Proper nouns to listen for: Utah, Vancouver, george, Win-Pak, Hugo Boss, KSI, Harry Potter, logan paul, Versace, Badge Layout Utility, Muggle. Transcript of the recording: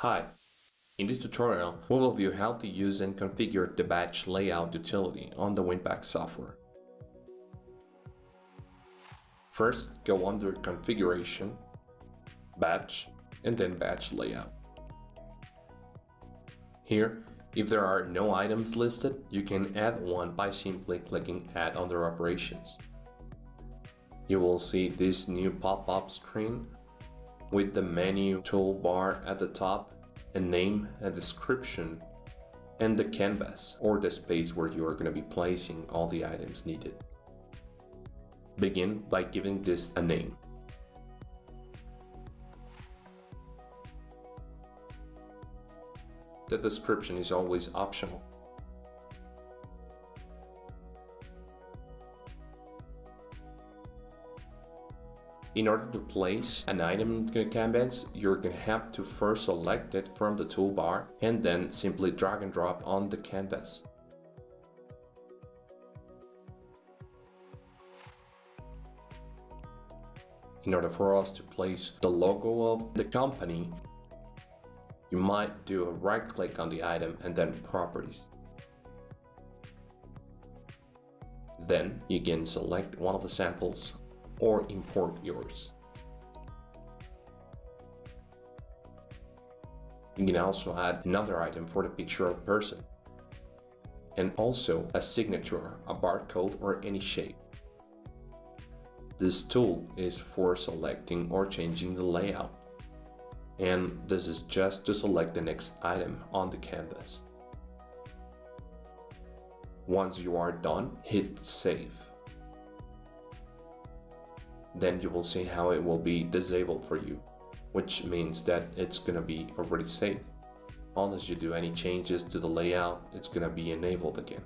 Hi, in this tutorial, we will view how to use and configure the Badge Layout Utility on the Win-Pak software. First, go under Configuration, Badge, and then Badge Layout. Here, if there are no items listed, you can add one by simply clicking Add under Operations. You will see this new pop-up screen with the menu toolbar at the top, a name, a description, and the canvas or the space where you are going to be placing all the items needed. Begin by giving this a name. The description is always optional. In order to place an item in the canvas, you're going to have to first select it from the toolbar and then simply drag and drop on the canvas. In order for us to place the logo of the company, you might do a right click on the item and then Properties. Then you can select one of the samples or import yours. You can also add another item for the picture of a person, and also a signature, a barcode, or any shape. This tool is for selecting or changing the layout, and this is just to select the next item on the canvas. Once you are done, hit Save. Then you will see how it will be disabled for you, which means that it's going to be already saved. Unless you do any changes to the layout, it's going to be enabled again.